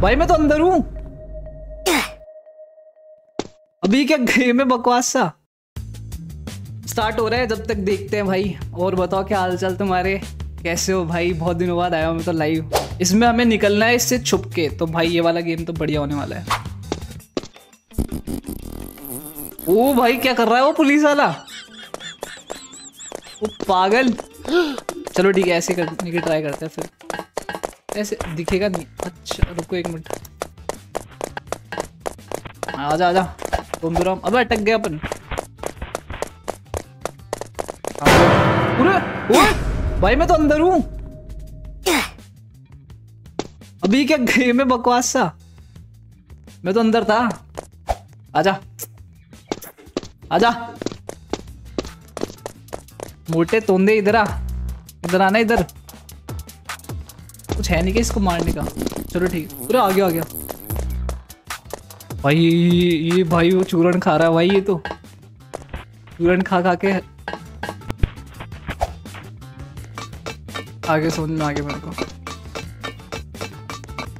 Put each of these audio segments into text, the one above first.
भाई मैं तो अंदर हूँ अभी। क्या गेम है बकवास सा स्टार्ट हो रहा है जब तक। देखते हैं भाई। और बताओ क्या हालचाल तुम्हारे, कैसे हो भाई? बहुत दिनों बाद आया हूँ मैं तो लाइव। इसमें हमें निकलना है इससे छुप के, तो भाई ये वाला गेम तो बढ़िया होने वाला है। ओ भाई क्या कर रहा है वो पुलिस वाला, वो पागल। चलो ठीक है ऐसे करने की ट्राई करते हैं, फिर ऐसे दिखेगा नहीं। अच्छा रुको एक मिनट, आजा आजा घूम फिर। अब अटक गया अपन। भाई मैं तो अंदर हूँ अभी। क्या गेम में बकवास सा, मैं तो अंदर था। आजा आजा मोटे तोंदे, इधर आ, इधर आना। इधर कुछ है नहीं क्या इसको मारने का। चलो ठीक है, पूरा आ गया भाई। ये भाई वो चूरन खा रहा है भाई, ये तो चूरन खा के आगे सोचना आगे मेरे को।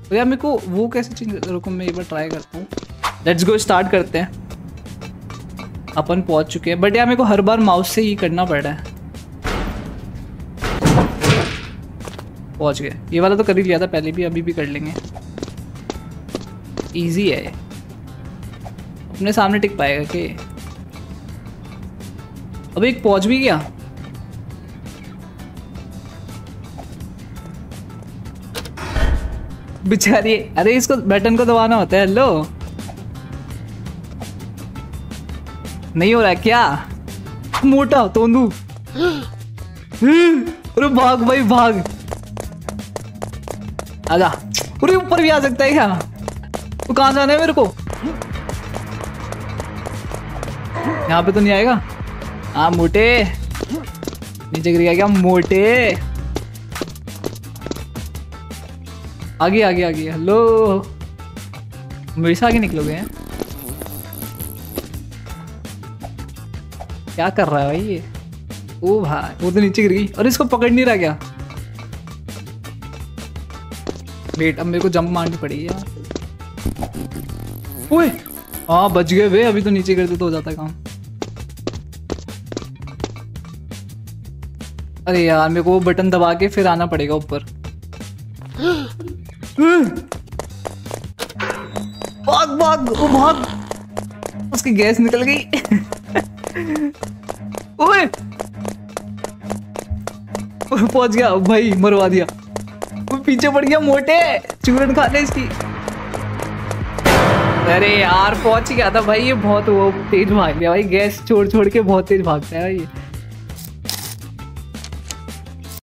तो यार मेरे को वो कैसे चेंज, रुको मैं एक बार ट्राई करता हूँ। लेट्स गो स्टार्ट करते हैं। अपन पहुंच चुके हैं, बट यार मेरे को हर बार माउस से ही करना पड़ रहा है। पहुंच गए, ये वाला तो कर ही लिया था पहले भी, अभी भी कर लेंगे। इजी है, अपने सामने टिक पाएगा कि अब एक पहुंच भी गया। बेचारी, अरे इसको बटन को दबाना होता है। हेलो नहीं हो रहा क्या मोटा तोंदू? अरे भाग भाई भाग, आजा। अरे ऊपर भी आ सकता है क्या? तो कहां जाना है मेरे को? यहाँ पे तो नहीं आएगा। हाँ मोटे, नीचे गिर गया क्या मोटे? आगे आगे आगे। हेलो, हमेशा आगे निकलोगे हैं। क्या कर रहा है भाई ये? ओ भाई वो तो नीचे गिर गई। और इसको पकड़ नहीं रहा क्या? वेट, अब मेरे को जंप मारनी पड़ेगी यार। ओए हाँ बच गए वे, अभी तो नीचे गिरते तो हो जाता काम। अरे यार मेरे को वो बटन दबा के फिर आना पड़ेगा ऊपर। भाग भाग भाग, उसकी गैस निकल गई। ओए पहुंच गया भाई, मरवा दिया। वो पीछे पड़ गया मोटे, चूरन खा ले इसकी। अरे यार पहुंच गया था भाई, ये बहुत वो तेज भाग गया भाई। गैस छोड़ छोड़ के बहुत तेज भागता है भाई ये।